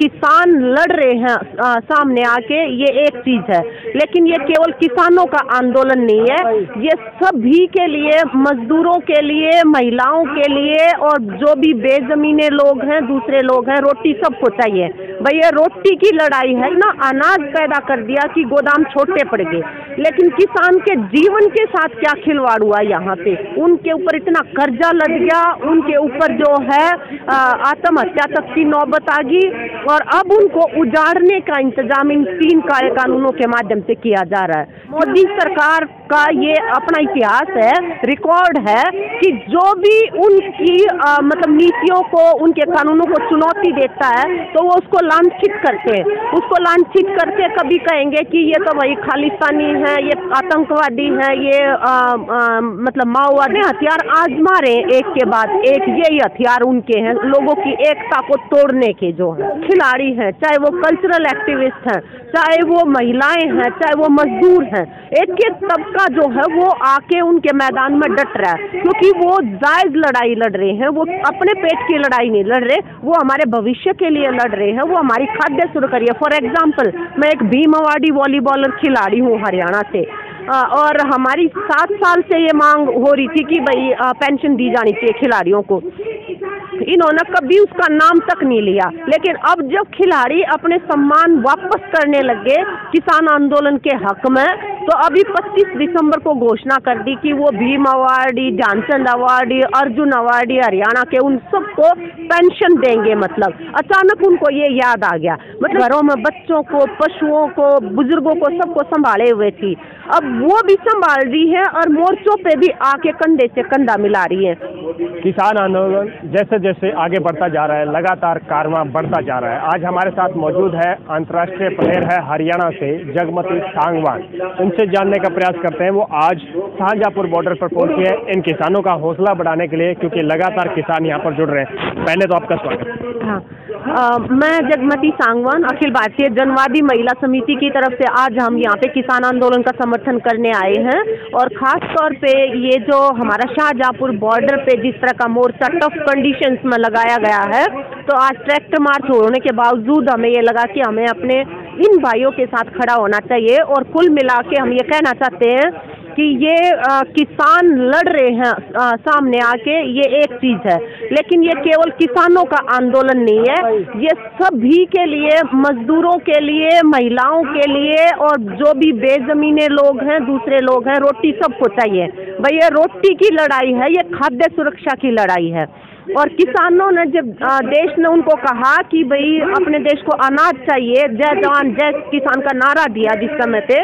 किसान लड़ रहे हैं सामने आके, ये एक चीज है, लेकिन ये केवल किसानों का आंदोलन नहीं है, ये सभी के लिए, मजदूरों के लिए, महिलाओं के लिए और जो भी बेजमीने लोग हैं, दूसरे लोग हैं, रोटी सबको चाहिए। भैया रोटी की लड़ाई है ना, अनाज पैदा कर दिया कि गोदाम छोटे पड़ गए, लेकिन किसान के जीवन के साथ क्या खिलवाड़ हुआ यहाँ पे। उनके ऊपर इतना कर्जा लग गया, उनके ऊपर जो है आत्महत्या तक की नौबत आ गई, और अब उनको उजाड़ने का इंतजाम इन तीन काले कानूनों के माध्यम से किया जा रहा है। मोदी सरकार का ये अपना इतिहास है, रिकॉर्ड है कि जो भी उनकी मतलब नीतियों को, उनके कानूनों को चुनौती देता है तो वो उसको लांछित करते हैं, उसको लांछित करके कभी कहेंगे कि ये तो भाई खालिस्तानी है, ये आतंकवादी है, ये मतलब माओवादी। हथियार आजमा रहे हैं एक के बाद एक, यही हथियार उनके हैं लोगों की एकता को तोड़ने के। जो है खिलाड़ी हैं, चाहे वो कल्चरल एक्टिविस्ट हैं, चाहे वो महिलाएं हैं, चाहे वो मजदूर हैं, एक एक तबका जो है वो आके उनके मैदान में डट रहा है, क्योंकि वो जायज लड़ाई लड़ रहे हैं। वो अपने पेट की लड़ाई नहीं लड़ रहे, वो हमारे भविष्य के लिए लड़ रहे हैं, वो हमारी खाद्य सुरक्षा। फॉर एग्जाम्पल, मैं एक भीम अवार्ड वॉलीबॉलर खिलाड़ी हूँ हरियाणा से, और हमारी 7 साल से ये मांग हो रही थी कि भाई पेंशन दी जानी चाहिए खिलाड़ियों को, इन्होंने कभी उसका नाम तक नहीं लिया। लेकिन अब जब खिलाड़ी अपने सम्मान वापस करने लगे किसान आंदोलन के हक में, तो अभी 25 दिसंबर को घोषणा कर दी कि वो Bhim award, Janchand award, Arjun award Haryana के, उन सबको पेंशन देंगे। मतलब अचानक उनको ये याद आ गया, मतलब घरों में बच्चों को, पशुओं को, बुजुर्गों को, सबको संभाले हुए थी, अब वो भी संभाल रही है और मोर्चों पे भी आके कंधे से कंधा मिला रही है। किसान आंदोलन जैसे जैसे आगे बढ़ता जा रहा है, लगातार कारवां बढ़ता जा रहा है। आज हमारे साथ मौजूद है अंतर्राष्ट्रीय प्लेयर है हरियाणा से जगमती सांगवान, उनसे जानने का प्रयास करते हैं वो आज शाहजहापुर बॉर्डर पर पहुंची है इन किसानों का हौसला बढ़ाने के लिए, क्योंकि लगातार किसान यहाँ पर जुड़ रहे हैं। पहले तो आपका स्वागत। हाँ, मैं जगमती सांगवान, अखिल भारतीय जनवादी महिला समिति की तरफ से आज हम यहाँ पे किसान आंदोलन का समर्थन करने आए हैं, और खास तौर पे ये जो हमारा शाहजहापुर बॉर्डर पे जिस तरह का मोर्चा टफ कंडीशंस में लगाया गया है, तो आज ट्रैक्टर मार्च होने के बावजूद हमें ये लगा कि हमें अपने इन भाइयों के साथ खड़ा होना चाहिए। और कुल मिला के हम ये कहना चाहते हैं कि ये किसान लड़ रहे हैं सामने आके, ये एक चीज है, लेकिन ये केवल किसानों का आंदोलन नहीं है, ये सभी के लिए, मजदूरों के लिए, महिलाओं के लिए और जो भी बेजमीने लोग हैं, दूसरे लोग हैं, रोटी सबको चाहिए। भैया रोटी की लड़ाई है, ये खाद्य सुरक्षा की लड़ाई है। और किसानों ने जब देश ने उनको कहा कि भाई अपने देश को अनाज चाहिए, जय जवान जय किसान का नारा दिया जिस समय पे,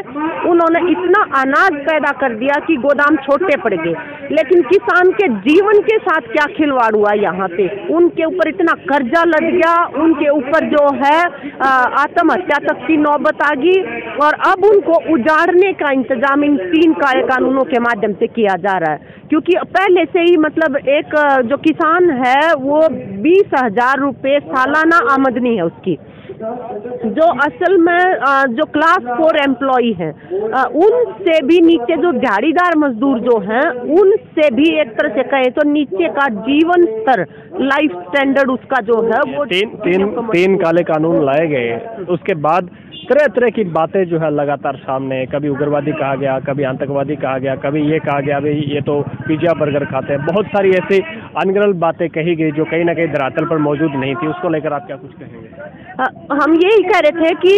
उन्होंने इतना अनाज पैदा कर दिया कि गोदाम छोटे पड़ गए, लेकिन किसान के जीवन के साथ क्या खिलवाड़ हुआ यहाँ पे। उनके ऊपर इतना कर्जा लग गया, उनके ऊपर जो है आत्महत्या तक की नौबत आ गई, और अब उनको उजाड़ने का इंतजाम इन तीन काले कानूनों के माध्यम से किया जा रहा है, क्योंकि पहले से ही मतलब एक जो किसान है वो 20,000 रुपये सालाना आमदनी है उसकी, जो असल में जो क्लास 4 एम्प्लॉई हैं, उनसे भी नीचे जो झाड़ीदार मजदूर जो हैं, उनसे भी एक तरह से कहें तो नीचे का जीवन स्तर, लाइफ स्टैंडर्ड उसका जो है वो तीन काले कानून लाए गए। उसके बाद तरह तरह की बातें जो है लगातार सामने, कभी उग्रवादी कहा गया, कभी आतंकवादी कहा गया, कभी ये कहा गया अभी ये तो पिज्जा बर्गर खाते हैं, बहुत सारी ऐसी अनगिनत बातें कही गई जो कहीं ना कहीं धरातल पर मौजूद नहीं थी। उसको लेकर आप क्या कुछ कहेंगे? हम यही कह रहे थे कि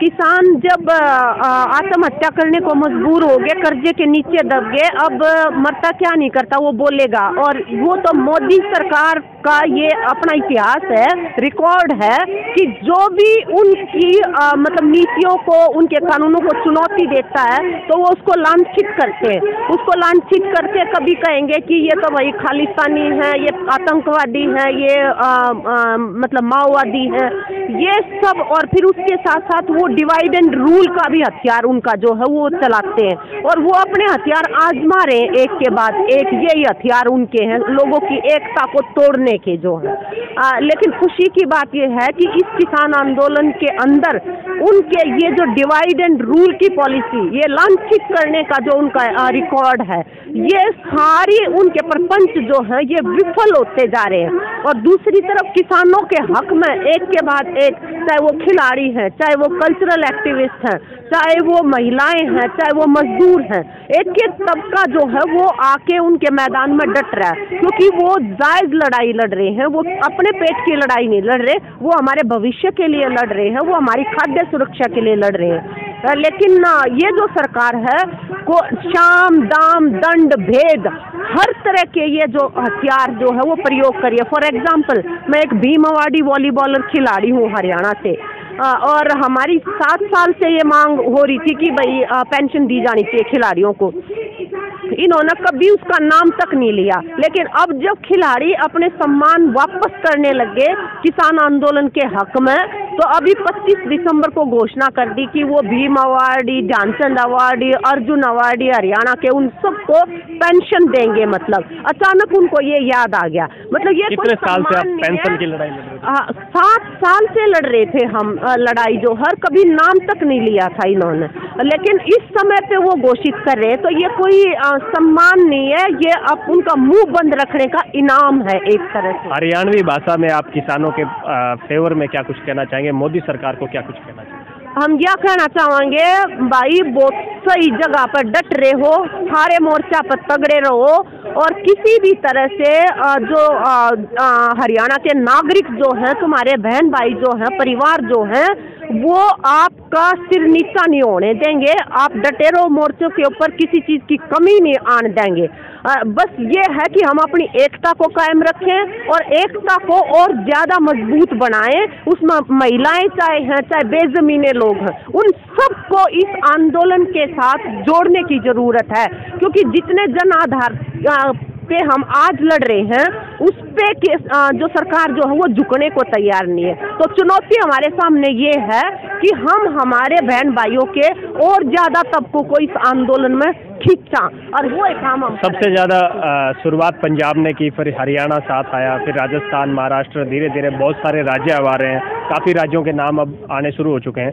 किसान जब आत्महत्या करने को मजबूर हो गए, कर्जे के नीचे दब गए, अब मरता क्या नहीं करता वो बोलेगा, और वो तो मोदी सरकार का ये अपना इतिहास है, रिकॉर्ड है कि जो भी उनकी मतलब नीतियों को, उनके कानूनों को चुनौती देता है तो वो उसको लांछित करते हैं, उसको लांछित करके कभी कहेंगे कि ये तो भाई खालिस्तानी है, ये आतंकवादी है, ये मतलब माओवादी है। ये सब, और फिर उसके साथ साथ वो डिवाइड एंड रूल का भी हथियार उनका जो है वो चलाते हैं, और वो अपने हथियार आजमा रहे हैं एक के बाद एक। यही हथियार उनके हैं लोगों की एकता को तोड़ने के जो है। लेकिन खुशी की बात ये है कि इस किसान आंदोलन के अंदर उनके ये जो डिवाइड एंड रूल की पॉलिसी, ये लांछित करने का जो उनका रिकॉर्ड है, ये सारी उनके प्रपंच जो है ये विफल होते जा रहे हैं। और दूसरी तरफ किसानों के हक में एक के बाद एक, चाहे वो खिलाड़ी हैं, चाहे वो कल्चरल एक्टिविस्ट हैं, चाहे वो महिलाएं हैं, चाहे वो मजदूर हैं, एक एक तबका जो है वो आके उनके मैदान में डट रहा है, क्योंकि वो जायज लड़ाई लड़ रहे हैं। वो अपने पेट की लड़ाई नहीं लड़ रहे, वो हमारे भविष्य के लिए लड़ रहे हैं, वो हमारी खाद्य सुरक्षा के लिए लड़ रहे हैं। लेकिन ये जो सरकार है को शाम दाम दंड भेद हर तरह के ये जो हथियार जो है वो प्रयोग करिए। फॉर एग्जाम्पल, मैं एक भीम अवार्ड वॉलीबॉलर खिलाड़ी हूँ हरियाणा से, और हमारी 7 साल से ये मांग हो रही थी कि भाई पेंशन दी जानी चाहिए खिलाड़ियों को। इन्होंने कभी उसका नाम तक नहीं लिया, लेकिन अब जब खिलाड़ी अपने सम्मान वापस करने लगे किसान आंदोलन के हक में, तो अभी 25 दिसंबर को घोषणा कर दी कि वो Bhim award, Janchand award, Arjun award Haryana के उन सबको पेंशन देंगे। मतलब अचानक उनको ये याद आ गया। मतलब ये कितने साल से आप पेंशन की लड़ाई लड़ रहे थे? 7 साल से लड़ रहे थे हम लड़ाई जो हर, कभी नाम तक नहीं लिया था इन्होंने, लेकिन इस समय पे वो घोषित कर रहे हैं। तो ये कोई सम्मान नहीं है, ये अब उनका मुंह बंद रखने का इनाम है एक तरह से। हरियाणवी भाषा में आप किसानों के फेवर में क्या कुछ कहना चाहेंगे? मोदी सरकार को क्या कुछ कहना चाहिए? हम क्या कहना चाहेंगे, भाई बहुत सही जगह पर डट रहे हो, सारे मोर्चा पर तगड़े रहो, और किसी भी तरह से जो हरियाणा के नागरिक जो हैं, तुम्हारे बहन भाई जो हैं, परिवार जो हैं, वो आपका सिर नीचा नहीं होने देंगे। आप डटे रहो मोर्चों के ऊपर, किसी चीज़ की कमी नहीं आने देंगे। बस ये है कि हम अपनी एकता को कायम रखें और एकता को और ज़्यादा मजबूत बनाएं। उसमें महिलाएं चाहे बेजमीने लोग हैं, उन सबको इस आंदोलन के साथ जोड़ने की ज़रूरत है, क्योंकि जितने जन आधार पे हम आज लड़ रहे हैं उस पे जो सरकार जो है वो झुकने को तैयार नहीं है। तो चुनौती हमारे सामने ये है कि हम हमारे बहन भाइयों के और ज्यादा तबकों को इस आंदोलन में खींचा, और वो एक काम हम सबसे ज्यादा शुरुआत पंजाब ने की, फिर हरियाणा साथ आया, फिर राजस्थान, महाराष्ट्र, धीरे धीरे बहुत सारे राज्य आ रहे हैं। काफी राज्यों के नाम अब आने शुरू हो चुके हैं।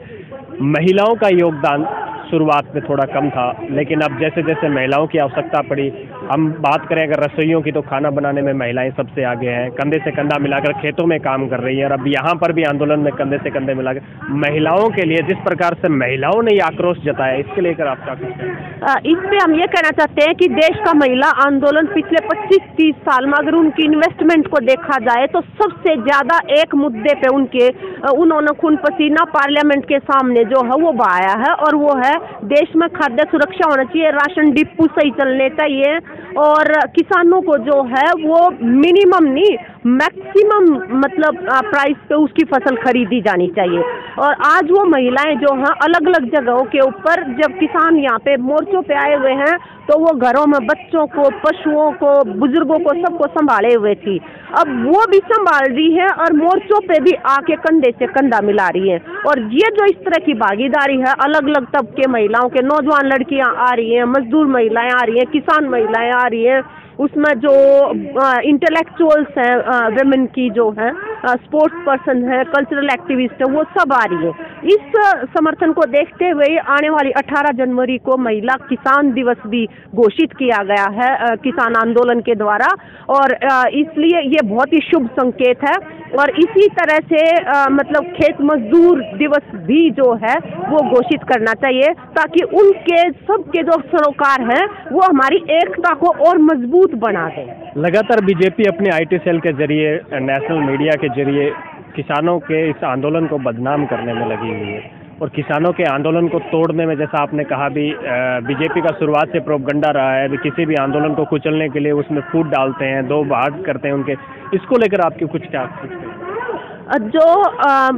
महिलाओं का योगदान शुरुआत में थोड़ा कम था, लेकिन अब जैसे जैसे महिलाओं की आवश्यकता पड़ी, हम बात करें अगर रसोइयों की तो खाना बनाने में महिलाएं सबसे आगे हैं, कंधे से कंधा मिलाकर खेतों में काम कर रही हैं, और अब यहाँ पर भी आंदोलन में कंधे से कंधे मिलाकर महिलाओं के लिए जिस प्रकार से महिलाओं ने ये आक्रोश जताया, इसके लेकर आप क्या कहते हैं? इस पर हम ये कहना चाहते हैं कि देश का महिला आंदोलन पिछले 25-30 साल में अगर उनकी इन्वेस्टमेंट को देखा जाए तो सबसे ज़्यादा एक मुद्दे पर उन्होंने खून पसीना पार्लियामेंट के सामने जो है वो बहाया है, और वो है देश में खाद्य सुरक्षा होना चाहिए, राशन डिपो सही चलने चाहिए, और किसानों को जो है वो मिनिमम नहीं मैक्सिमम मतलब प्राइस पे उसकी फसल खरीदी जानी चाहिए। और आज वो महिलाएं जो हैं अलग अलग जगहों के ऊपर, जब किसान यहाँ पे मोर्चों पे आए हुए हैं, तो वो घरों में बच्चों को, पशुओं को, बुजुर्गों को, सबको संभाले हुए थी। अब वो भी संभाल रही है और मोर्चों पे भी आके कंधे से कंधा मिला रही है। और ये जो इस तरह की भागीदारी है, अलग अलग तबके महिलाओं के, नौजवान लड़कियाँ आ रही हैं, मजदूर महिलाएं आ रही हैं, किसान महिलाएं आ रही हैं, उसमें जो इंटेलेक्चुअल्स हैं, वेमेन की जो हैं, स्पोर्ट्स पर्सन हैं, कल्चरल एक्टिविस्ट हैं, वो सब आ रही है। इस समर्थन को देखते हुए आने वाली 18 जनवरी को महिला किसान दिवस भी घोषित किया गया है किसान आंदोलन के द्वारा, और इसलिए ये बहुत ही शुभ संकेत है। और इसी तरह से मतलब खेत मजदूर दिवस भी जो है वो घोषित करना चाहिए, ताकि उनके सबके जो सरोकार हैं वो हमारी एकता को और मजबूत बना है। लगातार बीजेपी अपने आईटी सेल के जरिए, नेशनल मीडिया के जरिए किसानों के इस आंदोलन को बदनाम करने में लगी हुई है, और किसानों के आंदोलन को तोड़ने में, जैसा आपने कहा भी, बीजेपी का शुरुआत से प्रोपगंडा रहा है, किसी भी आंदोलन को कुचलने के लिए उसमें फूट डालते हैं, दो भाग करते हैं उनके। इसको लेकर आपकी कुछ क्या? जो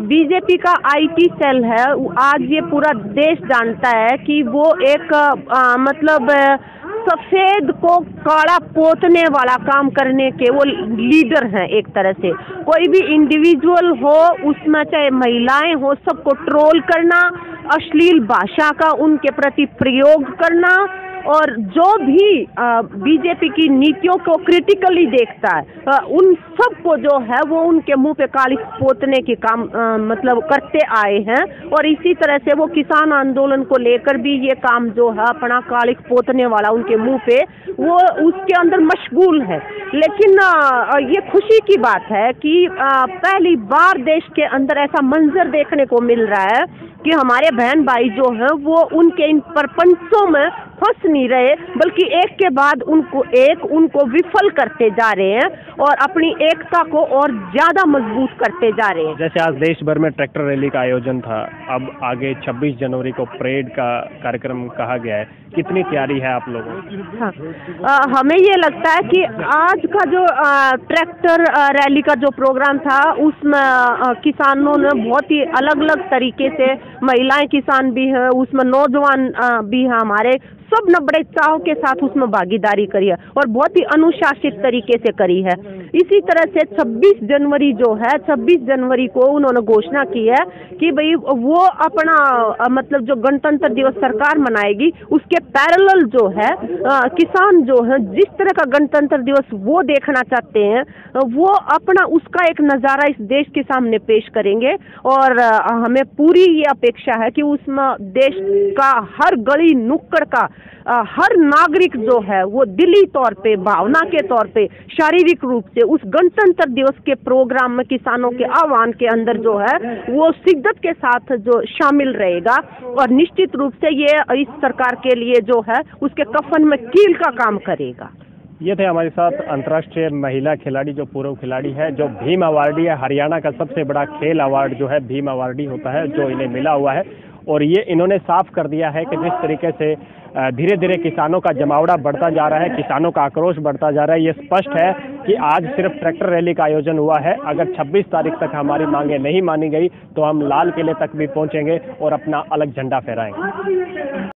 बीजेपी का आईटी सेल है आज ये पूरा देश जानता है कि वो एक मतलब सफेद को काला पोतने वाला काम करने के वो लीडर हैं एक तरह से। कोई भी इंडिविजुअल हो, उसमें चाहे महिलाएं हो, सबको ट्रोल करना, अश्लील भाषा का उनके प्रति प्रयोग करना, और जो भी बीजेपी की नीतियों को क्रिटिकली देखता है उन सबको जो है वो उनके मुंह पे काली पोतने के काम मतलब करते आए हैं। और इसी तरह से वो किसान आंदोलन को लेकर भी ये काम जो है अपना काली पोतने वाला उनके मुंह पे वो उसके अंदर मशगूल है। लेकिन ये खुशी की बात है कि पहली बार देश के अंदर ऐसा मंजर देखने को मिल रहा है कि हमारे बहन भाई जो हैं वो उनके इन परपंचों में फंस नहीं रहे, बल्कि एक के बाद उनको विफल करते जा रहे हैं और अपनी एकता को और ज्यादा मजबूत करते जा रहे हैं। जैसे आज देश भर में ट्रैक्टर रैली का आयोजन था, अब आगे 26 जनवरी को परेड का कार्यक्रम कहा गया है, कितनी तैयारी है आप लोगों की? हाँ, हमें ये लगता है कि आज का जो ट्रैक्टर रैली का जो प्रोग्राम था उसमें किसानों ने बहुत ही अलग अलग तरीके से, महिलाएं किसान भी हैं उसमें, नौजवान भी हैं हमारे, सब ने बड़े चाव के साथ उसमें भागीदारी करी है और बहुत ही अनुशासित तरीके से करी है। इसी तरह से 26 जनवरी जो है, 26 जनवरी को उन्होंने घोषणा की है कि भाई वो अपना मतलब जो गणतंत्र दिवस सरकार मनाएगी उसके पैरेलल जो है किसान जो है जिस तरह का गणतंत्र दिवस वो देखना चाहते हैं वो अपना उसका एक नज़ारा इस देश के सामने पेश करेंगे। और हमें पूरी ये अपेक्षा है कि उसमें देश का हर गली नुक्कड़ का हर नागरिक जो है वो दिली तौर पे, भावना के तौर पे, शारीरिक रूप से उस गणतंत्र दिवस के प्रोग्राम में किसानों के आह्वान के अंदर जो है वो शिद्दत के साथ जो शामिल रहेगा। और निश्चित रूप से ये इस सरकार के लिए जो है उसके कफन में कील का काम करेगा। ये थे हमारे साथ अंतर्राष्ट्रीय महिला खिलाड़ी जो पूर्व खिलाड़ी है, जो भीम अवार्ड है, हरियाणा का सबसे बड़ा खेल अवार्ड जो है भीम अवार्ड होता है जो इन्हें मिला हुआ है। और ये इन्होंने साफ कर दिया है कि जिस तरीके से धीरे धीरे किसानों का जमावड़ा बढ़ता जा रहा है, किसानों का आक्रोश बढ़ता जा रहा है। ये स्पष्ट है कि आज सिर्फ ट्रैक्टर रैली का आयोजन हुआ है, अगर 26 तारीख तक हमारी मांगें नहीं मानी गई तो हम लाल किले तक भी पहुंचेंगे और अपना अलग झंडा फहराएंगे।